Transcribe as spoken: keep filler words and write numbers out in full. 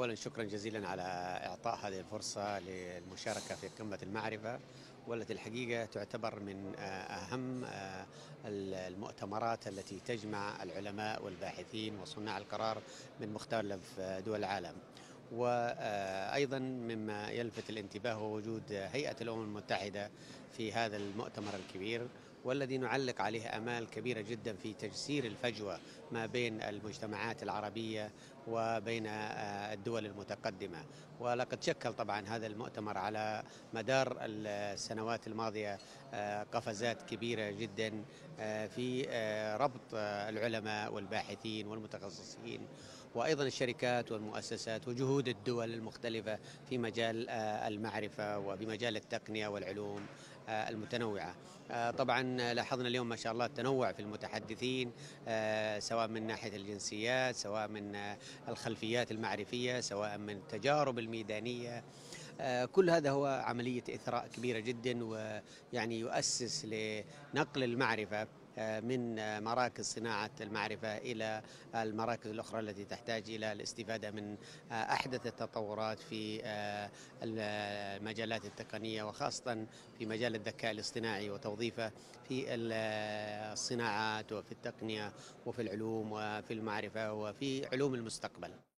أولا شكرا جزيلا على إعطاء هذه الفرصة للمشاركة في قمة المعرفة، والتي الحقيقة تعتبر من أهم المؤتمرات التي تجمع العلماء والباحثين وصناع القرار من مختلف دول العالم. وأيضا مما يلفت الانتباه هو وجود هيئة الأمم المتحدة في هذا المؤتمر الكبير، والذي نعلق عليه آمال كبيرة جدا في تجسير الفجوة ما بين المجتمعات العربية وبين الدول المتقدمة. ولقد شكل طبعا هذا المؤتمر على مدار السنوات الماضية قفزات كبيرة جدا في ربط العلماء والباحثين والمتخصصين، وأيضا الشركات والمؤسسات وجهود الدول المختلفة في مجال المعرفة وفي مجال التقنية والعلوم المتنوعة. طبعا لاحظنا اليوم ما شاء الله التنوع في المتحدثين، سواء من ناحية الجنسيات، سواء من الخلفيات المعرفية، سواء من التجارب الميدانية. كل هذا هو عملية إثراء كبيرة جدا، ويعني يؤسس لنقل المعرفة من مراكز صناعة المعرفة إلى المراكز الأخرى التي تحتاج إلى الاستفادة من أحدث التطورات في المجالات التقنية، وخاصة في مجال الذكاء الاصطناعي وتوظيفه في الصناعات وفي التقنية وفي العلوم وفي المعرفة وفي علوم المستقبل.